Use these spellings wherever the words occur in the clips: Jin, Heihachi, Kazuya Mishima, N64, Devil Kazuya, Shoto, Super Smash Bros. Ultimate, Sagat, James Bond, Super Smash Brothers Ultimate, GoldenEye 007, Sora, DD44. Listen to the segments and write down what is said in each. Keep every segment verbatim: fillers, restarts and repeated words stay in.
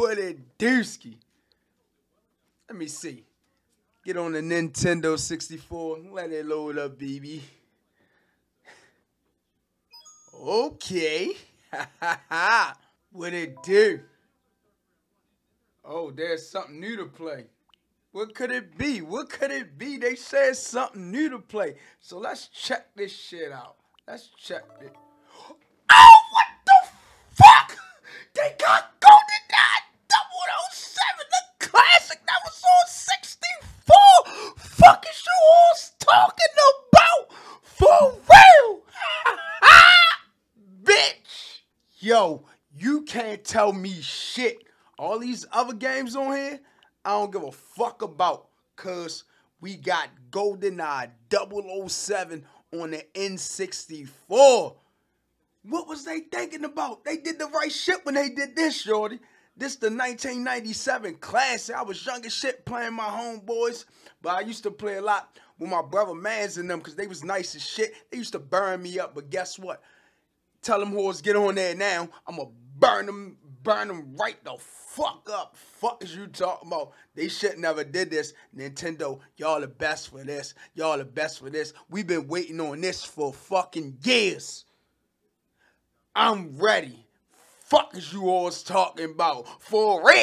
What a dooski. Let me see. Get on the Nintendo sixty-four. Let it load up, baby. Okay. Ha ha ha. What it do? Oh, there's something new to play. What could it be? What could it be? They said something new to play. So let's check this shit out. Let's check it. Oh, what the fuck? They got GoldenEye double oh seven, the classic that was on sixty-four. Fuck is you all talking about? For real? Bitch. Yo, you can't tell me shit. All these other games on here, I don't give a fuck about, cause we got GoldenEye double oh seven on the N sixty-four. What was they thinking about? They did the right shit when they did this, shorty. This the nineteen ninety-seven classic. I was young as shit playing my homeboys, but I used to play a lot with my brother Mans and them, cause they was nice as shit. They used to burn me up, but guess what? Tell them whores get on there now. I'ma burn them, burn them right the fuck up. Fuck is you talking about? They shit never did this. Nintendo, y'all the best for this. Y'all the best for this. We've been waiting on this for fucking years. I'm ready. Fuck is you alls talking about? For real.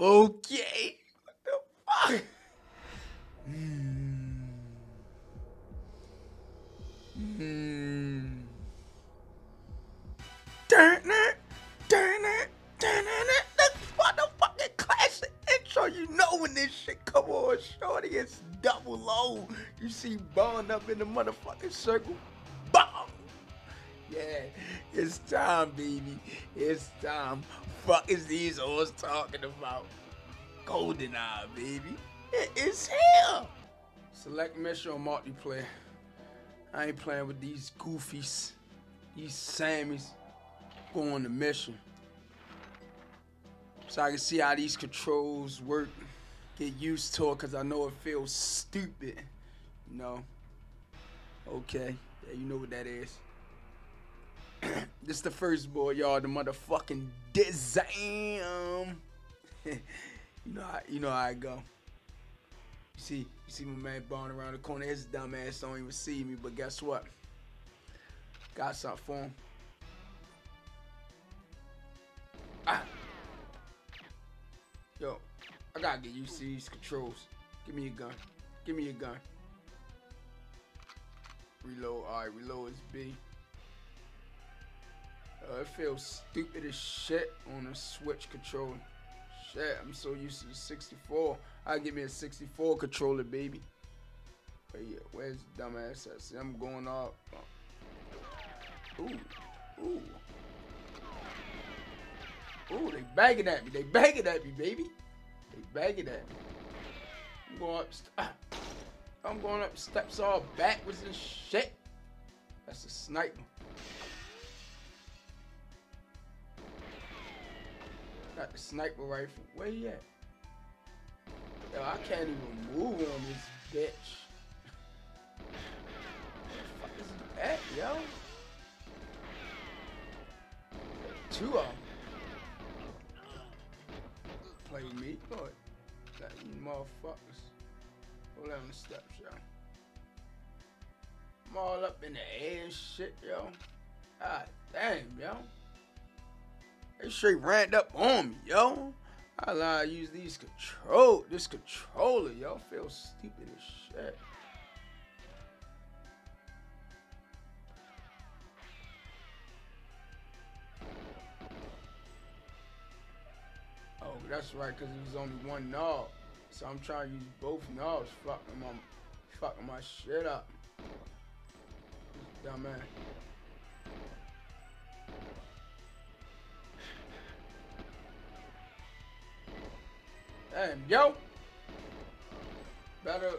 Okay. What the fuck? Mm. Mm. Turn it, turn it, turn it. That's motherfucking classic intro. You know when this shit come on, shorty, it's double O. You see Bond up in the motherfucking circle. Bum. Yeah, it's time, baby. It's time. Fuck is these hoes talking about? GoldenEye, baby. It is here. Select mission or multiplayer. I ain't playing with these goofies. These Sammies. Go on the mission. So I can see how these controls work. Get used to it, cause I know it feels stupid. You know. Okay. Yeah, you know what that is. This the first boy, y'all. The motherfucking Dizam. you know, how, you know how I go. You see, you see my man Bond around the corner. His dumb ass don't even see me, but guess what? Got something for him. Ah. Yo, I gotta get used to these controls. Give me a gun. Give me a gun. Reload. All right, reload is B. Uh, it feels stupid as shit on a Switch controller. Shit, I'm so used to the sixty-four. I'll give me a sixty-four controller, baby. But yeah, where's the dumbass at? See, I'm going up. Ooh, ooh. Ooh, they bagging at me. They bagging at me, baby. They bagging at me. I'm going up, ah. I'm going up steps all backwards and shit. That's a sniper. Got the sniper rifle. Where he at? Yo, I can't even move on this bitch. Where the fuck is he at, yo? Two of them. Play me, boy. Got you motherfuckers. Hold on the steps, yo. I'm all up in the air and shit, yo. God damn, yo. They straight ran up on me, yo. I lie, I use these control, this controller, y'all feel stupid as shit. Oh, that's right, cause it was only one knob, so I'm trying to use both knobs, fucking my, fucking my shit up. Dumb ass. Damn, yo, better,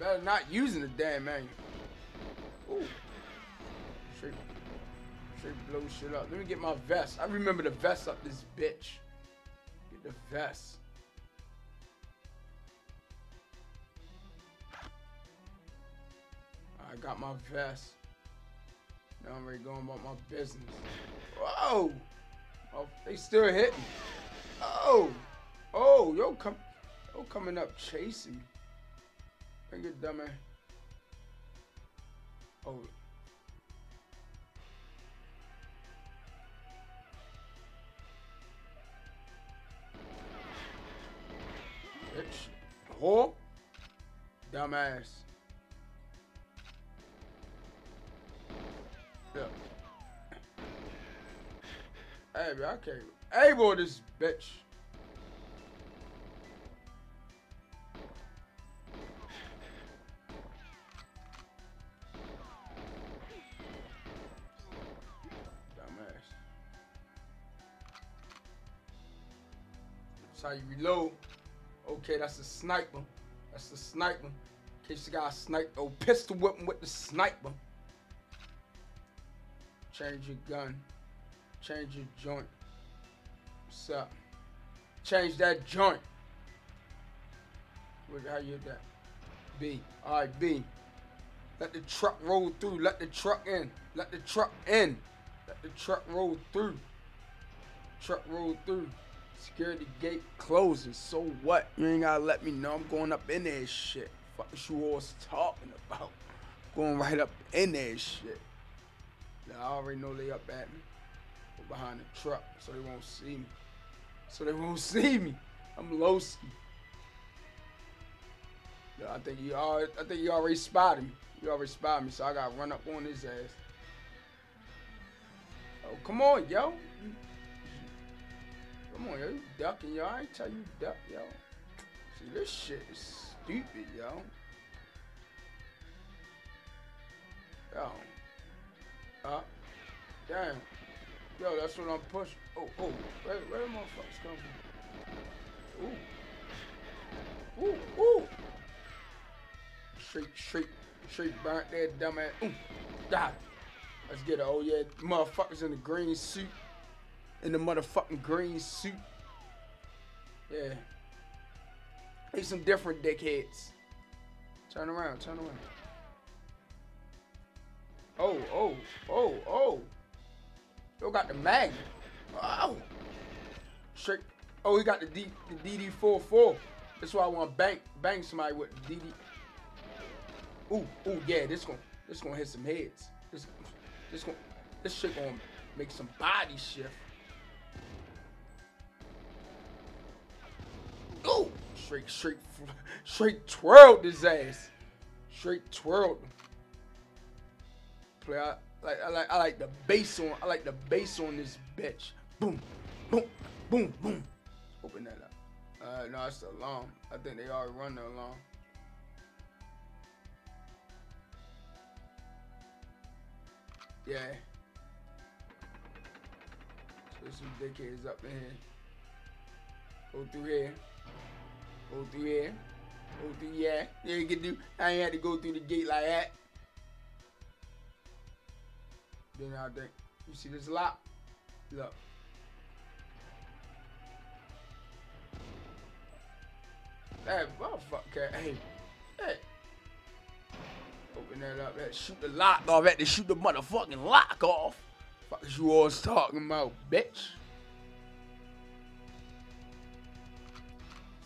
better not using the damn angle. Ooh, straight, straight blow shit up. Let me get my vest. I remember the vest up this bitch. Get the vest. I got my vest. Now I'm already going about my business. Whoa! Oh, they still hitting. Oh! Oh, yo, come, yo coming up chasing. Think you're dumb, man. Oh. Bitch. Whore. Dumbass. Yeah. Hey, man, I can't able this bitch. Dumbass. That's how you reload. Okay, that's a sniper. That's a sniper. In case you got a sniper, oh, pistol whipping with the sniper. Change your gun. Change your joint. What's up? Change that joint. Wait, how you hit that? B. Alright, B. Let the truck roll through. Let the truck in. Let the truck in. Let the truck roll through. Truck roll through. Security gate closes. So what? You ain't gotta let me know. I'm going up in there shit. Fuck is you all's talking about? I'm going right up in there shit. Now, I already know they up at me. Or behind the truck, so they won't see me. So they won't see me. I'm Lowski. I think you already, I think you already spotted me. You already spotted me, so I gotta run up on his ass. Oh, come on, yo. Come on, yo. You ducking, yo. I ain't tell you duck, yo. See, this shit is stupid, yo. Yo. Uh, damn. Yo, that's what I'm pushing. Oh, oh, where, where the motherfuckers come from? Ooh. Ooh, ooh. Shriek, shriek, shriek, burnt there, dumbass. Ooh, God. Let's get it. Oh, yeah, motherfuckers in the green suit. In the motherfucking green suit. Yeah. These some different dickheads. Turn around, turn around. Oh, oh, oh, oh. Yo got the mag. Oh. Trick. Oh, he got the D the D D forty-four. That's why I want to bang bang somebody with the D D. Ooh, ooh, yeah, this gonna this gonna hit some heads. This this gonna this shit gonna make some body shift. Ooh! Straight, straight, straight twirled his ass. Straight twirled him. Play, I like, I like, I like the bass on, I like the bass on this bitch. Boom, boom, boom, boom. Open that up. Uh, no, it's the alarm. I think they already run the alarm. Yeah. So there's some dickheads up in here. Go through here. Go through here. Go through yeah. Yeah, you can do. I ain't had to go through the gate like that. Then I think you see this lock. Look. That motherfucker. Hey, hey. Open that up. That shoot the lock off. That to shoot the motherfucking lock off. Fuck is you alls talking about, bitch?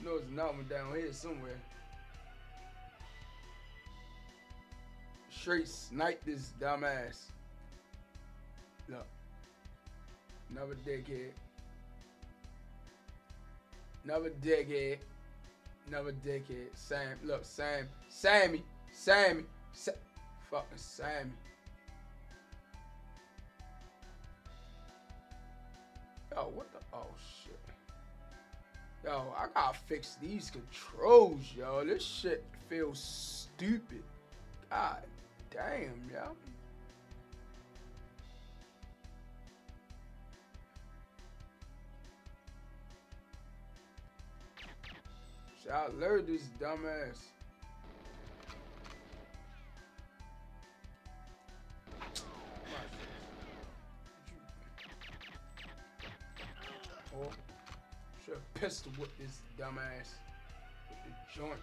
You know, there's another one down here somewhere. Straight snipe this dumbass. Look. Another dickhead. Another dickhead. Another dickhead. Sam. Look, Sam. Sammy. Sammy. Sa fucking Sammy. Oh, what the? Oh, shit. Yo, I gotta fix these controls, yo. This shit feels stupid. God damn, yo. Should I alert this dumbass? Oh, should have pistol whipped this dumbass with the joint.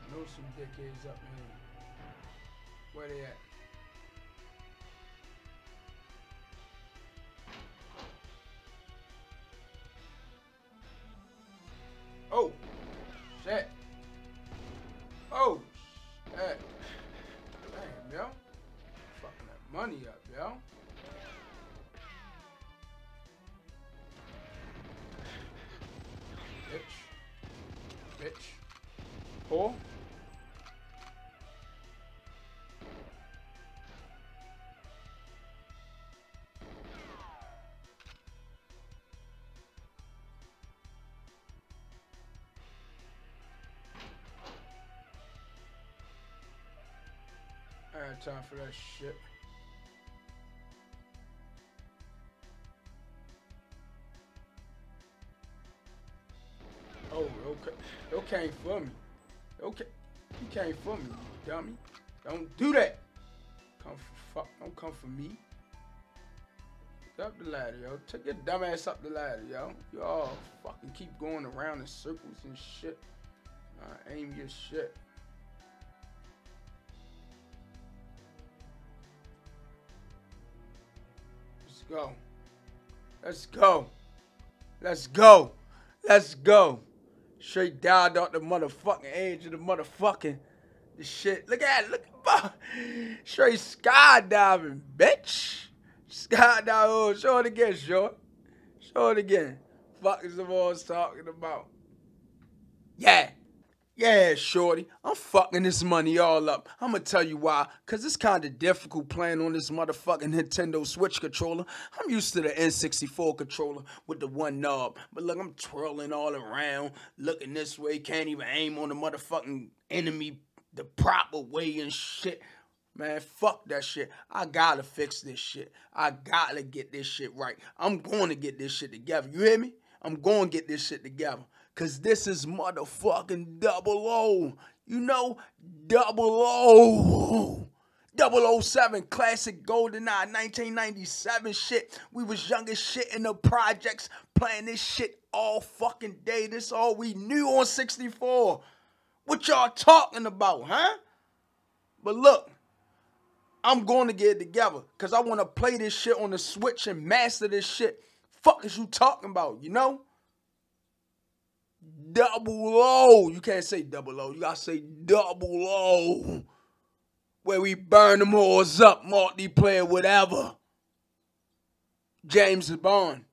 I know some dickheads up here. Where they at? Oh, shit. Oh, shit. Damn, yo. Fucking that money up, yo. Bitch. Bitch. Pull. I ain't got time for that shit. Oh, okay. You came for me. Okay. You came for me, you dummy. Don't do that. Come for fuck. Don't come for me. Up the ladder, yo. Take your dumb ass up the ladder, yo. You all fucking keep going around in circles and shit. Uh, aim your shit. Go. Let's go. Let's go. Let's go. Straight down out the motherfucking edge of the motherfucking the shit. Look at it. Look at it. Straight skydiving, bitch. Skydiving. Oh, show it again, short. Show it again. Fuck is the boys talking about? Yeah. Yeah, shorty, I'm fucking this money all up. I'm gonna tell you why. Because it's kind of difficult playing on this motherfucking Nintendo Switch controller. I'm used to the N sixty-four controller with the one knob. But look, I'm twirling all around, looking this way. Can't even aim on the motherfucking enemy the proper way and shit. Man, fuck that shit. I gotta fix this shit. I gotta get this shit right. I'm gonna get this shit together. You hear me? I'm gonna get this shit together. Cause this is motherfucking double O. You know, double O. double O seven classic GoldenEye nineteen ninety-seven shit. We was young as shit in the projects playing this shit all fucking day. This all we knew on sixty-four. What y'all talking about, huh? But look, I'm going to get it together. Cause I want to play this shit on the Switch and master this shit. Fuck is you talking about, you know? Double O. You can't say double O. You gotta say double O. Where we burn them hoes up, multiplayer, whatever. James Bond.